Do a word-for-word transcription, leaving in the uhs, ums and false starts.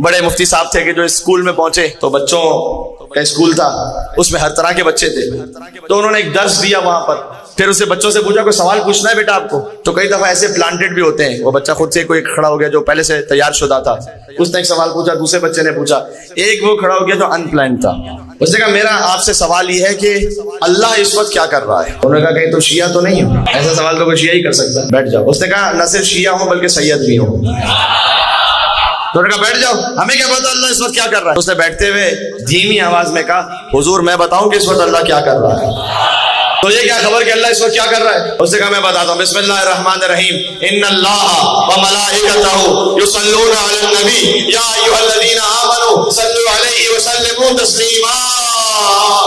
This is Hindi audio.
बड़े मुफ्ती साहब थे कि जो स्कूल में पहुंचे तो बच्चों का स्कूल था, उसमें हर तरह के बच्चे थे। तो उन्होंने एक दर्श दिया वहां पर। फिर उसे बच्चों से पूछा कोई सवाल पूछना है बेटा आपको? तो कई दफा ऐसे प्लांटेड भी होते हैं। वो बच्चा खुद से कोई खड़ा हो गया जो पहले से तैयार शुदा था, उसने एक सवाल पूछा, दूसरे बच्चे ने पूछा, एक वो खड़ा हो गया जो अनप्लान था, उसने कहा मेरा आपसे सवाल ये है कि अल्लाह इस वक्त क्या कर रहा है? उन्होंने कहा कहीं तो शिया तो नहीं हो? ऐसा सवाल तो कोई शिया ही कर सकता है, बैठ जाओ। उसने कहा न सिर्फ शिया हो बल्कि सैयद भी हो। तो उन्होंने कहा बैठ जाओ, हमें क्या पता अल्लाह इस वक्त क्या कर रहा है। उसने बैठते हुए धीमी आवाज में कहा, हुजूर मैं बताऊं कि इस वक्त अल्लाह क्या कर रहा है? तो ये क्या खबर कि अल्लाह इस वक्त क्या कर रहा है? उसने कहा मैं बताता हूँ, बिस्मिल्लाहिर्रहमानिर्रहीम, इन्नल्लाह व मलाइकतहू युसल्लूना अलन नबी या अय्युहल्लज़ीना आमनू सल्लू अलैहि व सल्लिमू तस्लीमा।